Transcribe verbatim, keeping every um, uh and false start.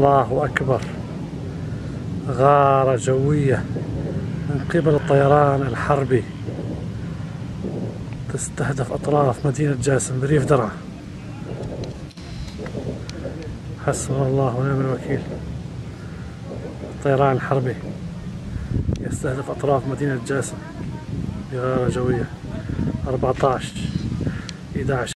الله أكبر. غارة جوية من قبل الطيران الحربي تستهدف أطراف مدينة جاسم بريف درعا. حسبنا الله ونعم الوكيل. الطيران الحربي يستهدف أطراف مدينة جاسم بغارة جوية. أربعة عشر إحدى عشر